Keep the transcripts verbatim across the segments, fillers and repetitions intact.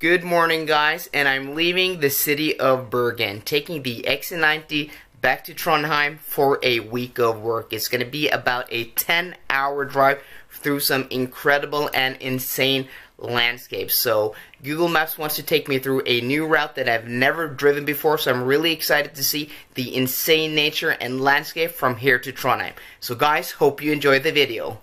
Good morning, guys, and I'm leaving the city of Bergen, taking the X C ninety back to Trondheim for a week of work. It's going to be about a ten hour drive through some incredible and insane landscapes. So Google Maps wants to take me through a new route that I've never driven before, so I'm really excited to see the insane nature and landscape from here to Trondheim. So guys, hope you enjoy the video.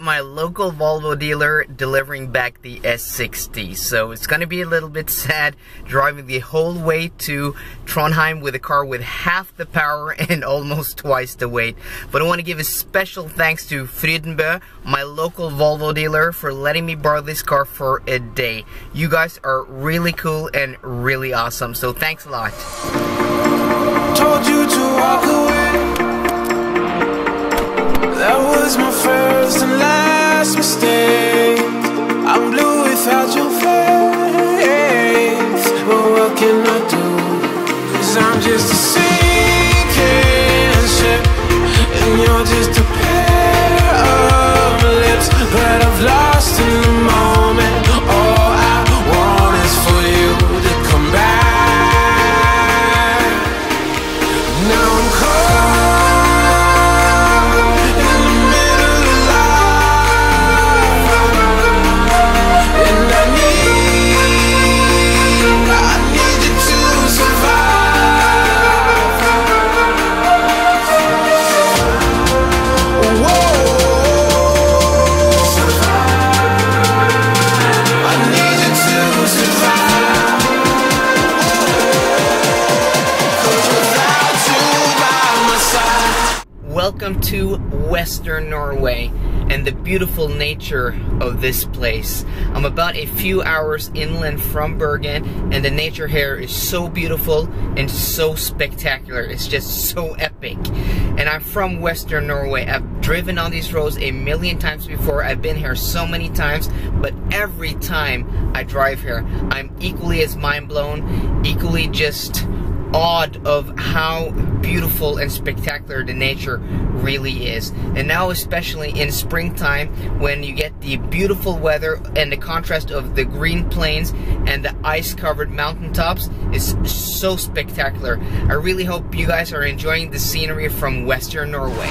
My local Volvo dealer delivering back the S sixty. So it's gonna be a little bit sad driving the whole way to Trondheim with a car with half the power and almost twice the weight. But I want to give a special thanks to Frydenbø, my local Volvo dealer, for letting me borrow this car for a day. You guys are really cool and really awesome, so thanks a lot. Told you to walk away. That was my first and last mistake. I'm blue without your face, but what can I do? 'Cause I'm just a sinking ship, and you're just a pair of lips that I've lost in the moment. All I want is for you to come back. Now I'm cold to Western Norway and the beautiful nature of this place. I'm about a few hours inland from Bergen, and the nature here is so beautiful and so spectacular. It's just so epic. And I'm from Western Norway. I've driven on these roads a million times before. I've been here so many times, but every time I drive here, I'm equally as mind blown, equally just awed of how beautiful and spectacular the nature really is. And now, especially in springtime, when you get the beautiful weather and the contrast of the green plains and the ice-covered mountaintops, is so spectacular. I really hope you guys are enjoying the scenery from Western Norway.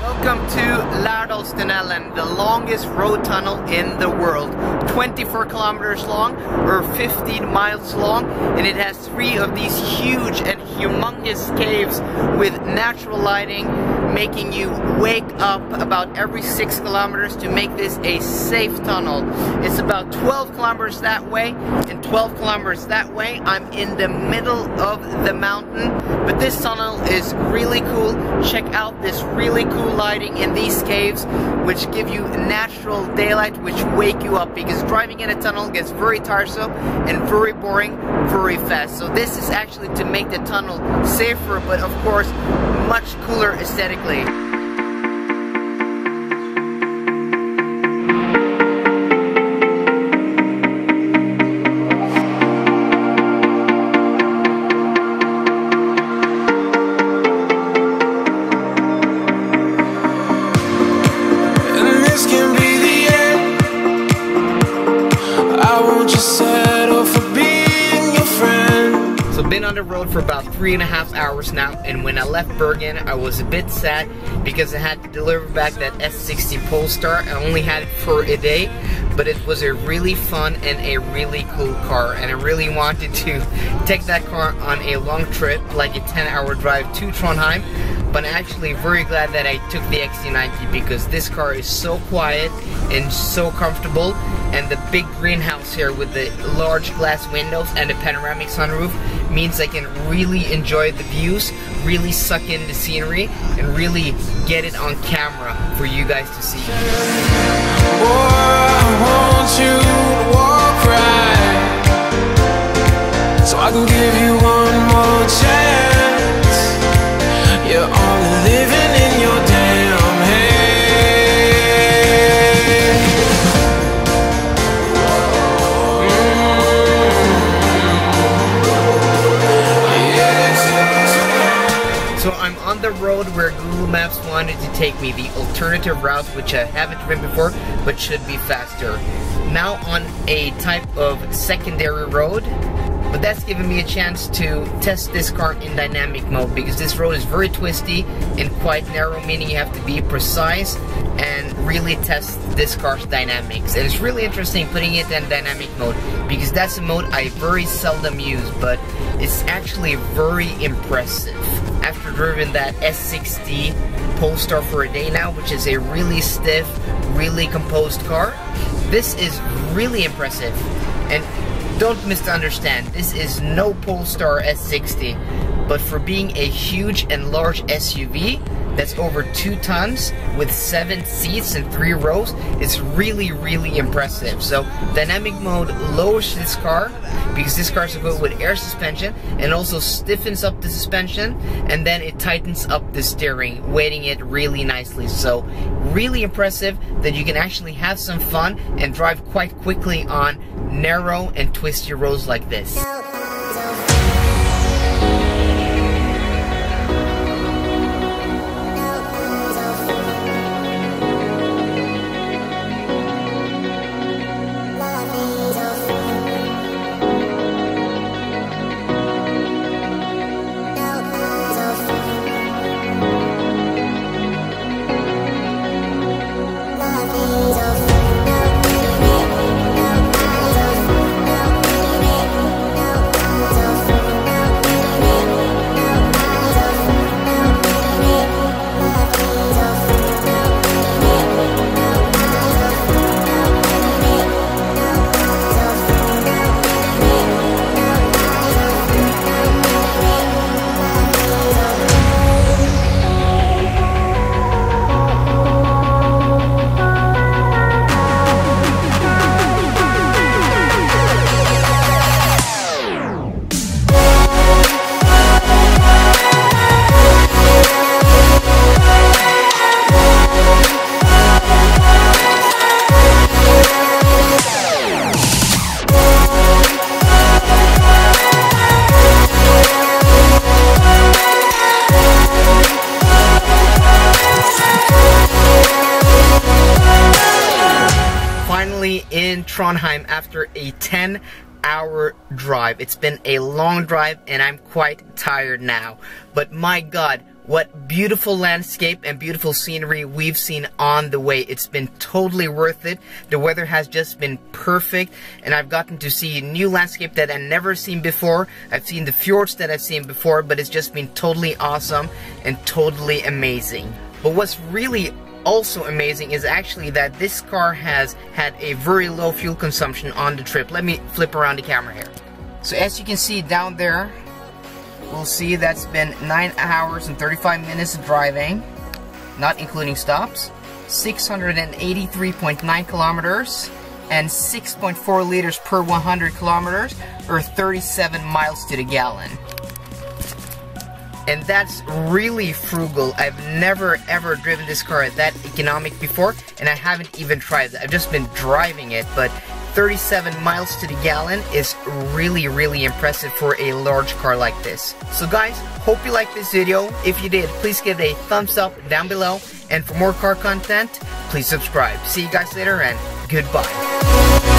Welcome to Lærdalstunnelen, the longest road tunnel in the world. twenty-four kilometers long, or fifteen miles long, and it has three of these huge and humongous caves with natural lighting, making you wake up about every six kilometers to make this a safe tunnel. It's about twelve kilometers that way and twelve kilometers that way. I'm in the middle of the mountain, but this tunnel is really cool. Check out this really cool lighting in these caves, which give you natural daylight, which wake you up, because driving in a tunnel gets very tiresome and very boring very fast. So this is actually to make the tunnel safer, but of course much cooler aesthetically. on the road for about three and a half hours now, and when I left Bergen, I was a bit sad because I had to deliver back that S sixty Polestar. I only had it for a day, but it was a really fun and a really cool car, and I really wanted to take that car on a long trip, like a ten hour drive to Trondheim. But I'm actually very glad that I took the X C ninety because this car is so quiet and so comfortable, and the big greenhouse here with the large glass windows and the panoramic sunroof means I can really enjoy the views, really suck in the scenery, and really get it on camera for you guys to see. So I can give you one more chance. You're only living in your damn head. Mm-hmm. So I'm on the road where Google Maps wanted to take me, the alternative route, which I haven't been before, but should be faster. Now on a type of secondary road. But that's given me a chance to test this car in dynamic mode because this road is very twisty and quite narrow, meaning you have to be precise and really test this car's dynamics. And it's really interesting putting it in dynamic mode because that's a mode I very seldom use, but it's actually very impressive. After driving that S sixty Polestar for a day now, which is a really stiff, really composed car, this is really impressive. And don't misunderstand, this is no Polestar S sixty, but for being a huge and large S U V that's over two tons with seven seats and three rows, it's really, really impressive. So dynamic mode lowers this car because this car is equipped with air suspension and also stiffens up the suspension, and then it tightens up the steering, weighting it really nicely. So really impressive that you can actually have some fun and drive quite quickly on narrow and twisty roads like this. In Trondheim after a ten hour drive. It's been a long drive and I'm quite tired now, but my god, what beautiful landscape and beautiful scenery we've seen on the way. It's been totally worth it. The weather has just been perfect, and I've gotten to see a new landscape that I've never seen before. I've seen the fjords that I've seen before, but it's just been totally awesome and totally amazing. But what's really also amazing is actually that this car has had a very low fuel consumption on the trip. Let me flip around the camera here. So as you can see down there, we'll see that's been nine hours and thirty-five minutes of driving, not including stops, six hundred eighty-three point nine kilometers and six point four liters per one hundred kilometers, or thirty-seven miles to the gallon. And that's really frugal. I've never ever driven this car that economic before, and I haven't even tried it. I've just been driving it, but thirty-seven miles to the gallon is really, really impressive for a large car like this. So guys, hope you liked this video. If you did, please give it a thumbs up down below, and for more car content, please subscribe. See you guys later, and goodbye.